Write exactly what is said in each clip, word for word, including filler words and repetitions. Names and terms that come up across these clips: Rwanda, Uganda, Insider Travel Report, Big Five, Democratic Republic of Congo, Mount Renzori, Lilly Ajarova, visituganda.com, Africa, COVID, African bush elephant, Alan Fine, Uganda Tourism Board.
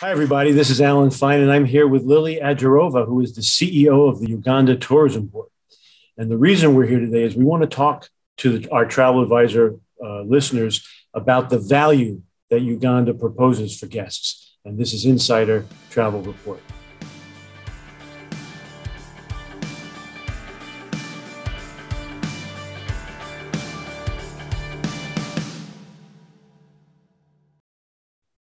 Hi, everybody. This is Alan Fine, and I'm here with Lilly Ajarova, who is the C E O of the Uganda Tourism Board. And the reason we're here today is we want to talk to the, our travel advisor uh, listeners about the value that Uganda proposes for guests. And this is Insider Travel Report.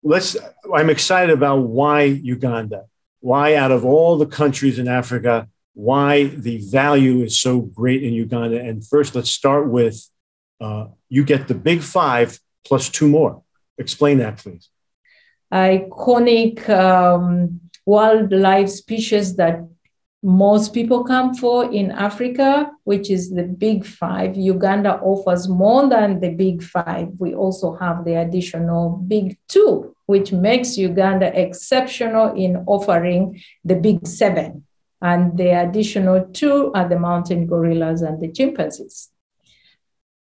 Let's, I'm excited about why Uganda, why out of all the countries in Africa, why the value is so great in Uganda. And first, let's start with, uh, you get the big five plus two more. Explain that, please. Iconic um, wildlife species that most people come for in Africa, which is the big five. Uganda offers more than the big five. We also have the additional big two, which makes Uganda exceptional in offering the big seven. And the additional two are the mountain gorillas and the chimpanzees.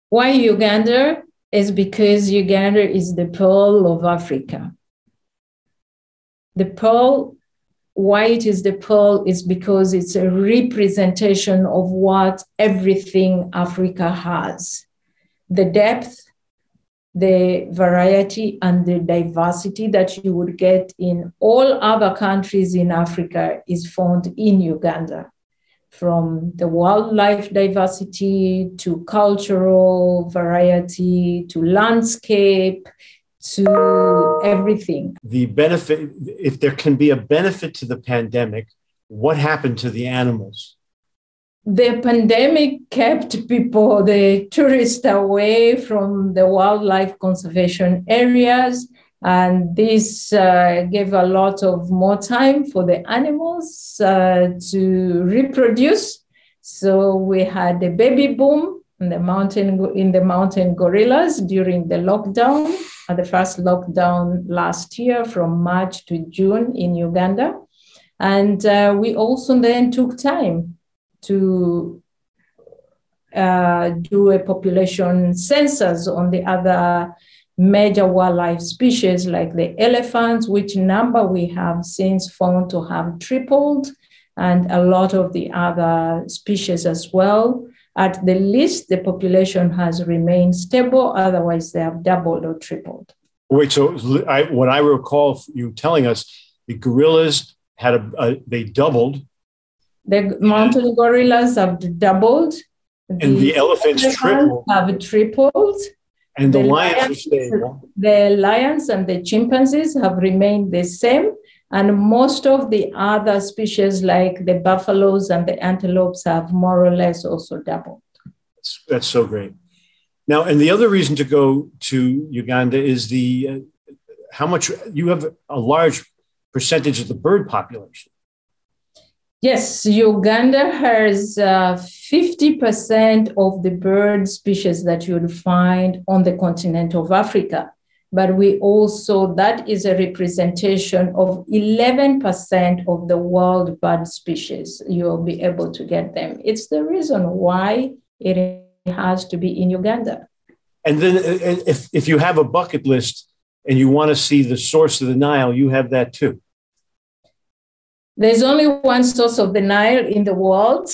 Why Uganda? Is because Uganda is the pearl of Africa. The pearl Why it is the pearl is because it's a representation of what everything Africa has. The depth, the variety, and the diversity that you would get in all other countries in Africa is found in Uganda. From the wildlife diversity, to cultural variety, to landscape, to everything. The benefit, if there can be a benefit to the pandemic, what happened to the animals? The pandemic kept people, the tourists, away from the wildlife conservation areas. And this uh, gave a lot of more time for the animals uh, to reproduce. So we had a baby boom in the mountain, in the mountain gorillas during the lockdown. At the first lockdown last year from March to June in Uganda. And uh, we also then took time to uh, do a population census on the other major wildlife species like the elephants, which number we have since found to have tripled, and a lot of the other species as well. At the least, the population has remained stable. Otherwise, they have doubled or tripled. Wait, so I, what I recall you telling us, the gorillas had a, a they doubled. The mountain gorillas have doubled. And the, the elephants, elephants tripled. have tripled. And the, the lions, lions are stable. The lions and the chimpanzees have remained the same. And most of the other species, like the buffaloes and the antelopes, have more or less also doubled. That's so great. Now, and the other reason to go to Uganda is the uh, how much you have a large percentage of the bird population. Yes, Uganda has uh, fifty percent of the bird species that you'll find on the continent of Africa. But we also, that is a representation of eleven percent of the world bird species. You'll be able to get them. It's the reason why it has to be in Uganda. And then if, if you have a bucket list and you want to see the source of the Nile, you have that too. There's only one source of the Nile in the world.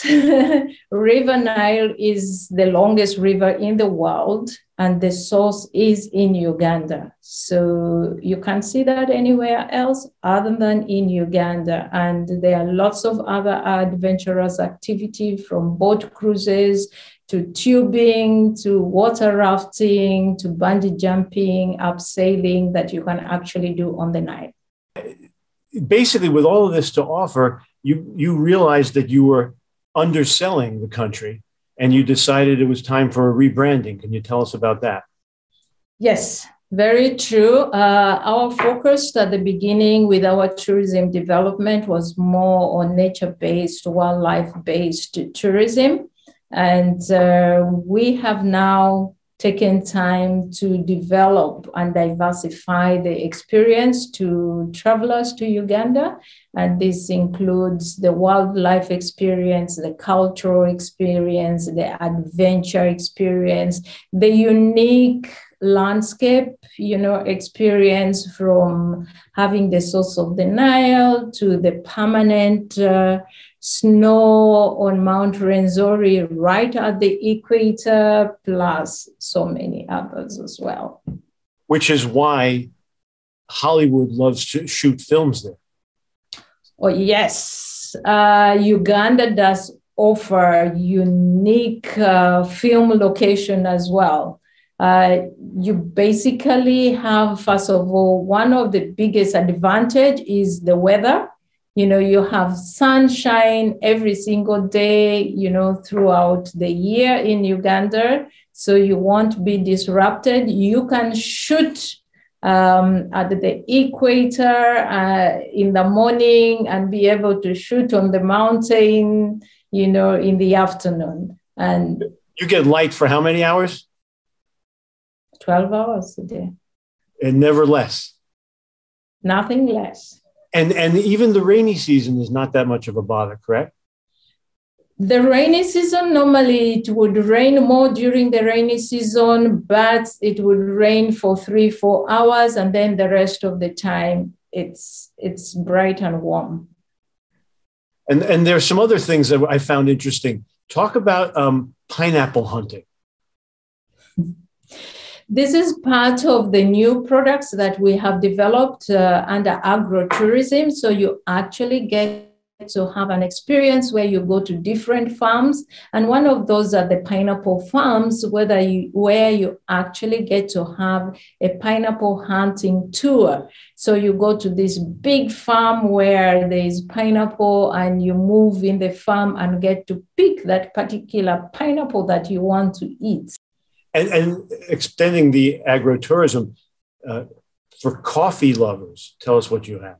River Nile is the longest river in the world, and the source is in Uganda. So you can't see that anywhere else other than in Uganda. And there are lots of other adventurous activity, from boat cruises to tubing, to water rafting, to bungee jumping, abseiling, that you can actually do on the Nile. Basically, with all of this to offer, you, you realized that you were underselling the country, and you decided it was time for a rebranding. Can you tell us about that? Yes, very true. Uh, our focus at the beginning with our tourism development was more on nature-based, wildlife-based tourism. And uh, we have now taken time to develop and diversify the experience to travelers to Uganda. And this includes the wildlife experience, the cultural experience, the adventure experience, the unique landscape, you know, experience from having the source of the Nile to the permanent uh, snow on Mount Renzori right at the equator, plus so many others as well. Which is why Hollywood loves to shoot films there. Oh, yes. Uh, Uganda does offer unique uh, film location as well. Uh, you basically have, first of all, one of the biggest advantage is the weather. You know, you have sunshine every single day, you know, throughout the year in Uganda. So you won't be disrupted. You can shoot um, at the equator uh, in the morning and be able to shoot on the mountain, you know, in the afternoon. And you get light for how many hours? twelve hours a day. And never less. Nothing less. And and even the rainy season is not that much of a bother, correct? The rainy season, normally it would rain more during the rainy season, but it would rain for three, four hours. And then the rest of the time, it's it's bright and warm. And, and there are some other things that I found interesting. Talk about um, pineapple hunting. This is part of the new products that we have developed uh, under agro-tourism. So you actually get to have an experience where you go to different farms. And one of those are the pineapple farms, whether you, where you actually get to have a pineapple hunting tour. So you go to this big farm where there is pineapple and you move in the farm and get to pick that particular pineapple that you want to eat. And, and extending the agro-tourism uh, for coffee lovers, tell us what you have.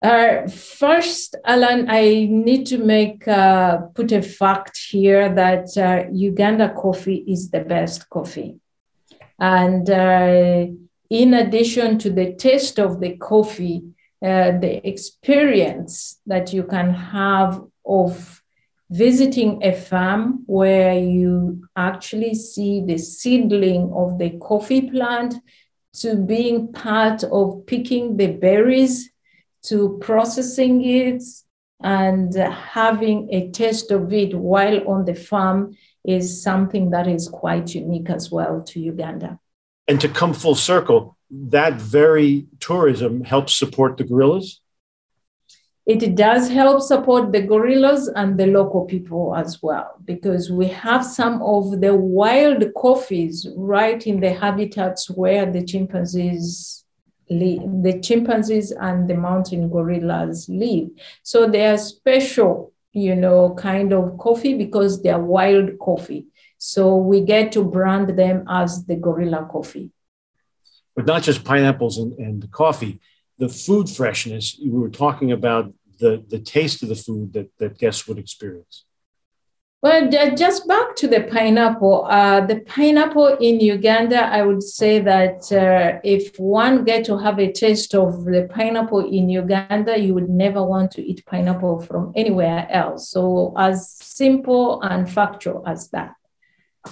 Uh, first, Alan, I need to make uh, put a fact here that uh, Uganda coffee is the best coffee. And uh, in addition to the taste of the coffee, uh, the experience that you can have of visiting a farm where you actually see the seedling of the coffee plant, to being part of picking the berries, to processing it, and having a taste of it while on the farm is something that is quite unique as well to Uganda. And to come full circle, that very tourism helps support the gorillas? It does help support the gorillas and the local people as well, because we have some of the wild coffees right in the habitats where the chimpanzees live, the chimpanzees and the mountain gorillas live. So they are special, you know, kind of coffee because they are wild coffee. So we get to brand them as the gorilla coffee. But not just pineapples and, and coffee. The food freshness, we were talking about the, the taste of the food that, that guests would experience. Well, just back to the pineapple. Uh, the pineapple in Uganda, I would say that uh, if one get to have a taste of the pineapple in Uganda, you would never want to eat pineapple from anywhere else. So as simple and factual as that.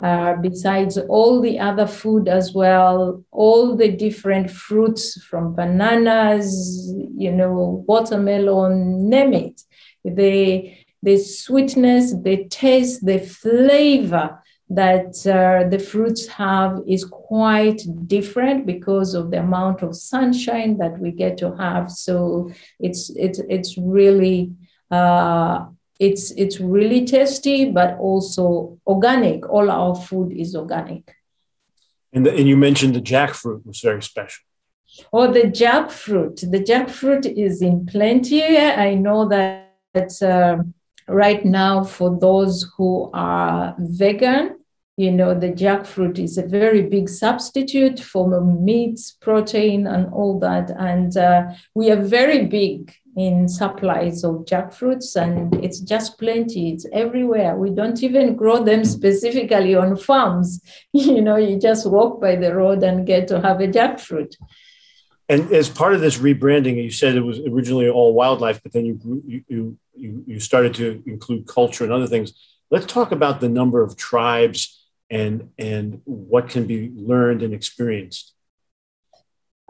Uh, besides all the other food as well, all the different fruits from bananas, you know, watermelon, name it. The, the sweetness, the taste, the flavor that uh, the fruits have is quite different because of the amount of sunshine that we get to have. So it's, it's, it's really... Uh, It's it's really tasty, but also organic. All our food is organic. And, the, and you mentioned the jackfruit was very special. Oh, the jackfruit. The jackfruit is in plenty. I know that uh, right now for those who are vegan, you know, the jackfruit is a very big substitute for meats, protein, and all that. And uh, we are very big in supplies of jackfruits, and it's just plenty. It's everywhere. We don't even grow them specifically on farms. You know, you just walk by the road and get to have a jackfruit. And as part of this rebranding, you said it was originally all wildlife, but then you you you you started to include culture and other things. Let's talk about the number of tribes and and what can be learned and experienced.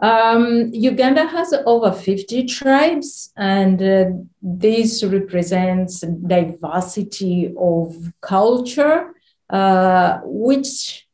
Um, Uganda has over fifty tribes, and uh, this represents diversity of culture, uh, which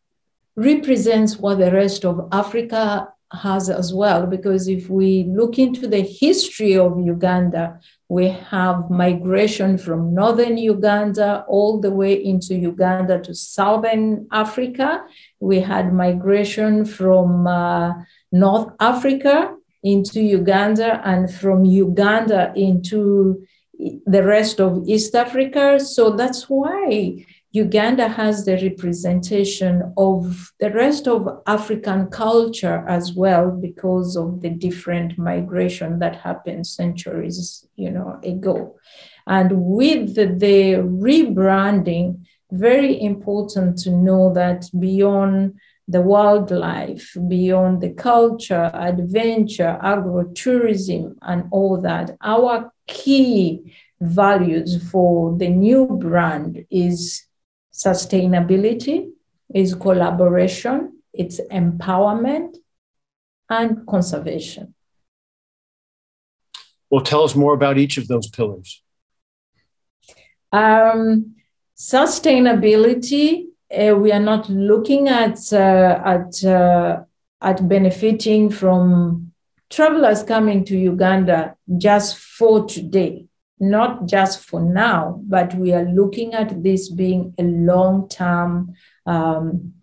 represents what the rest of Africa has as well, because if we look into the history of Uganda, we have migration from northern Uganda all the way into Uganda to southern Africa. We had migration from uh, North Africa into Uganda, and from Uganda into the rest of East Africa. So that's why Uganda has the representation of the rest of African culture as well, because of the different migration that happened centuries, you know, ago. And with the, the rebranding, very important to know that beyond the wildlife, beyond the culture, adventure, agro-tourism, and all that, our key values for the new brand is sustainability, is collaboration, it's empowerment, and conservation. Well, tell us more about each of those pillars. Um, sustainability, uh, we are not looking at, uh, at, uh, at benefiting from travelers coming to Uganda just for today. Not just for now, but we are looking at this being a long-term um,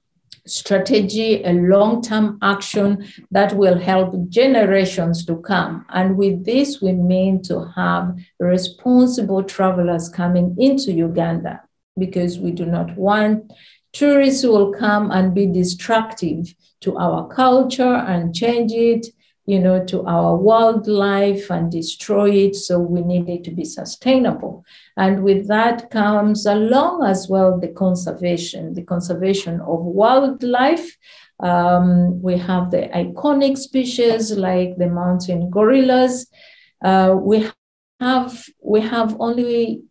strategy, a long-term action that will help generations to come. And with this, we mean to have responsible travelers coming into Uganda, because we do not want tourists who will come and be destructive to our culture and change it, you know, to our wildlife and destroy it. So we need it to be sustainable. And with that comes along as well the conservation, the conservation of wildlife. Um, we have the iconic species like the mountain gorillas. Uh, we have, we have only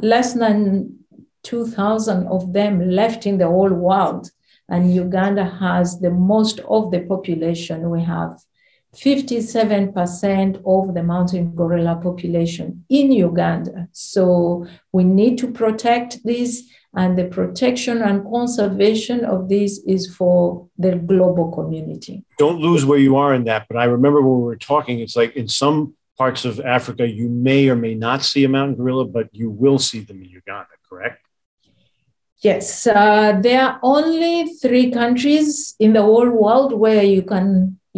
less than two thousand of them left in the whole world. And Uganda has the most of the population. We have fifty-seven percent of the mountain gorilla population in Uganda. So we need to protect this, and the protection and conservation of this is for the global community. Don't lose where you are in that, but I remember when we were talking, it's like in some parts of Africa, you may or may not see a mountain gorilla, but you will see them in Uganda, correct? Yes, uh, there are only three countries in the whole world where you can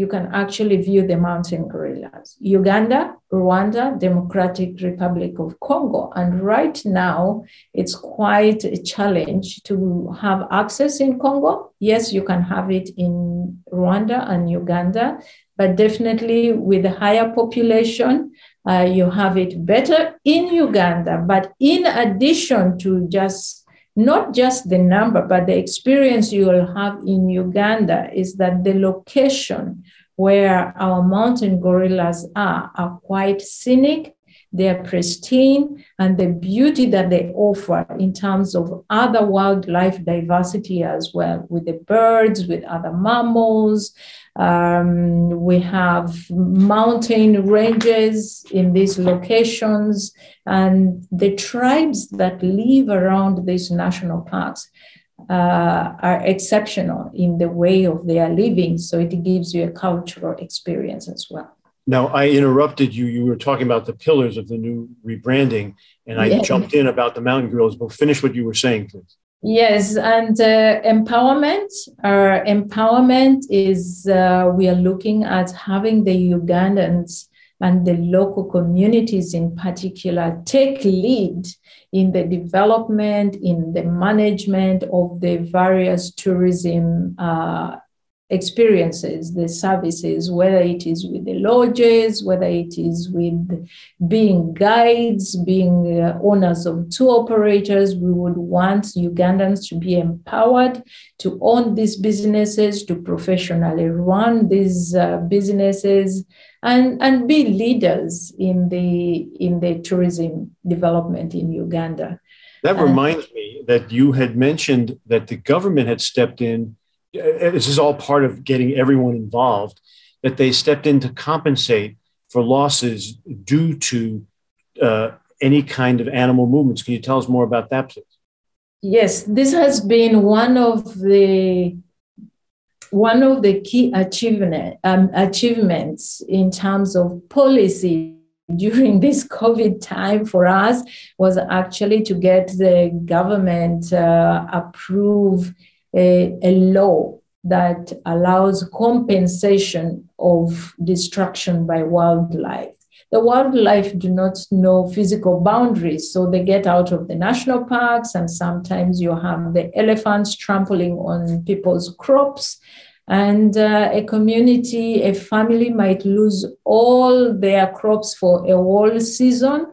You can actually view the mountain gorillas: Uganda, Rwanda, Democratic Republic of Congo. And right now, it's quite a challenge to have access in Congo. Yes, you can have it in Rwanda and Uganda, but definitely with a higher population, uh, you have it better in Uganda. But in addition to just not just the number, but the experience you will have in Uganda is that the location where our mountain gorillas are are quite scenic. They are pristine, and the beauty that they offer in terms of other wildlife diversity as well, with the birds, with other mammals. Um, we have mountain ranges in these locations, and the tribes that live around these national parks uh, are exceptional in the way of their living. So it gives you a cultural experience as well. Now, I interrupted you. You were talking about the pillars of the new rebranding, and I yes. jumped in about the mountain gorillas, but finish what you were saying, please. Yes, and uh, empowerment. Our empowerment is uh, we are looking at having the Ugandans and the local communities in particular take lead in the development, in the management of the various tourism uh experiences, the services, whether it is with the lodges, whether it is with being guides, being uh, owners of tour operators. We would want Ugandans to be empowered to own these businesses, to professionally run these uh, businesses, and, and be leaders in the, in the tourism development in Uganda. That and, reminds me that you had mentioned that the government had stepped in. This is all part of getting everyone involved, that they stepped in to compensate for losses due to uh, any kind of animal movements. Can you tell us more about that, please? Yes, this has been one of the one of the key achievement, um, achievements in terms of policy during this COVID time for us, was actually to get the government uh, approve A, a law that allows compensation of destruction by wildlife. The wildlife do not know physical boundaries, so they get out of the national parks, and sometimes you have the elephants trampling on people's crops, and uh, a community, a family might lose all their crops for a whole season.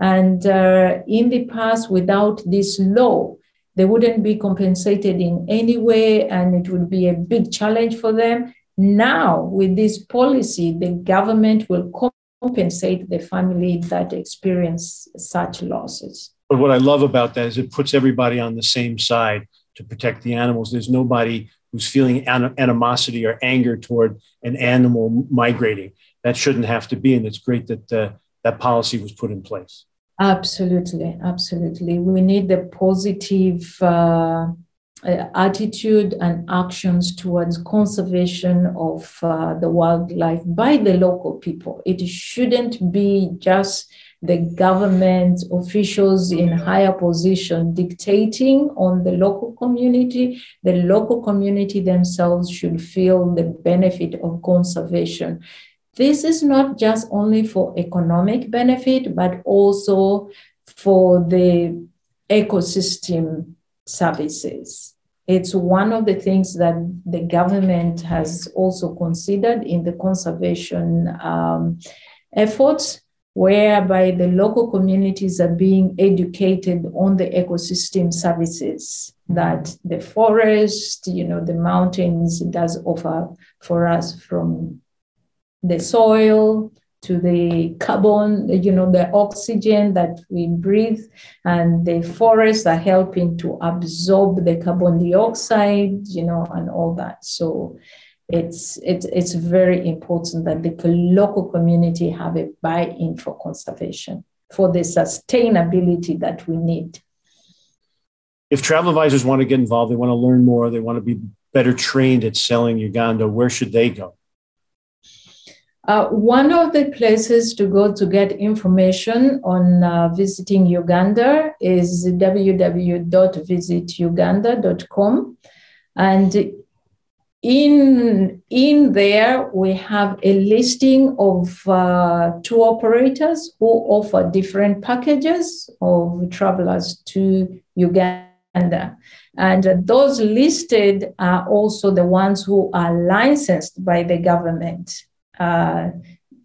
And uh, in the past, without this law, they wouldn't be compensated in any way, and it would be a big challenge for them. Now, with this policy, the government will compensate the family that experience such losses. But what I love about that is it puts everybody on the same side to protect the animals. There's nobody who's feeling animosity or anger toward an animal migrating. That shouldn't have to be, and it's great that uh, that policy was put in place. Absolutely, absolutely. We need the positive uh, attitude and actions towards conservation of uh, the wildlife by the local people. It shouldn't be just the government officials in higher position dictating on the local community. The local community themselves should feel the benefit of conservation. This is not just only for economic benefit, but also for the ecosystem services. It's one of the things that the government has also considered in the conservation um, efforts, whereby the local communities are being educated on the ecosystem services that the forest, you know, the mountains does offer for us, from the soil to the carbon, you know, the oxygen that we breathe, and the forests are helping to absorb the carbon dioxide, you know, and all that. So it's, it's, it's very important that the local community have a buy-in for conservation, for the sustainability that we need. If travel advisors want to get involved, they want to learn more, they want to be better trained at selling Uganda, where should they go? Uh, one of the places to go to get information on uh, visiting Uganda is w w w dot visit uganda dot com. And in, in there, we have a listing of uh, tour operators who offer different packages of travelers to Uganda. And those listed are also the ones who are licensed by the government. Uh,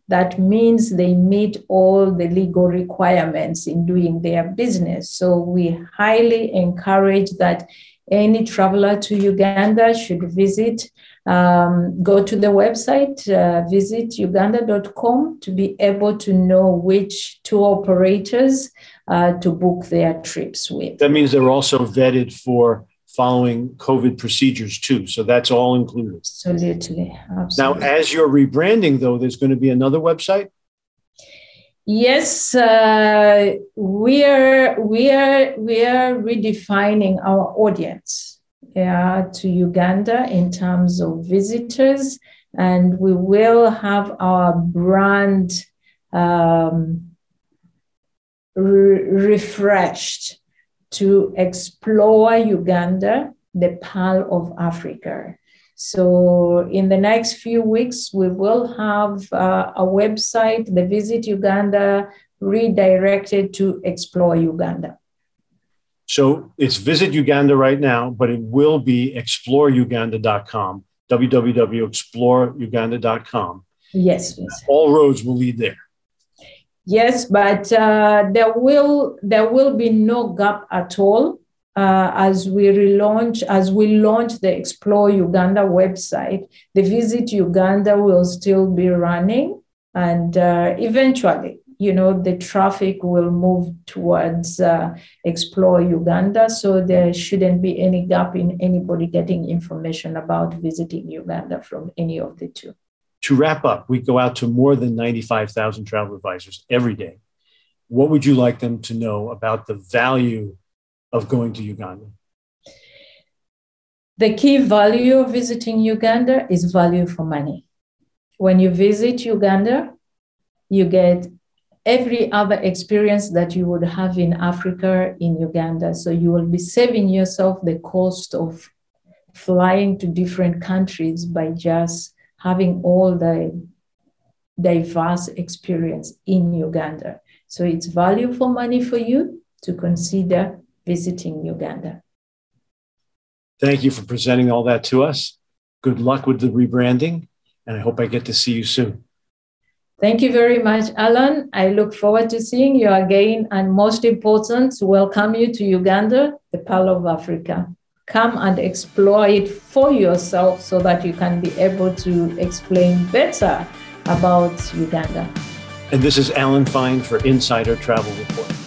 that means they meet all the legal requirements in doing their business. So we highly encourage that any traveler to Uganda should visit, um, go to the website, uh, visit uganda dot com, to be able to know which tour operators uh, to book their trips with. That means they're also vetted for following COVID procedures too. So that's all included. Absolutely. Absolutely. Now, as you're rebranding though, there's going to be another website? Yes, uh, we are, we are, we are redefining our audience yeah, to Uganda in terms of visitors, and we will have our brand um, re- refreshed to explore Uganda, the Pearl of Africa. So in the next few weeks, we will have uh, a website, the Visit Uganda, redirected to Explore Uganda. So it's Visit Uganda right now, but it will be explore uganda dot com w w w dot explore uganda dot com. Yes, yes. All roads will lead there. Yes, but uh, there will there will be no gap at all uh, as we relaunch, as we launch the Explore Uganda website. The Visit Uganda will still be running, and uh, eventually, you know, the traffic will move towards uh, Explore Uganda. So there shouldn't be any gap in anybody getting information about visiting Uganda from any of the two. To wrap up, we go out to more than ninety-five thousand travel advisors every day. What would you like them to know about the value of going to Uganda? The key value of visiting Uganda is value for money. When you visit Uganda, you get every other experience that you would have in Africa in Uganda. So you will be saving yourself the cost of flying to different countries by just having all the diverse experience in Uganda. So it's value for money for you to consider visiting Uganda. Thank you for presenting all that to us. Good luck with the rebranding, and I hope I get to see you soon. Thank you very much, Alan. I look forward to seeing you again, and most important, welcome you to Uganda, the Pearl of Africa. Come and explore it for yourself so that you can be able to explain better about Uganda. And this is Alan Fine for Insider Travel Report.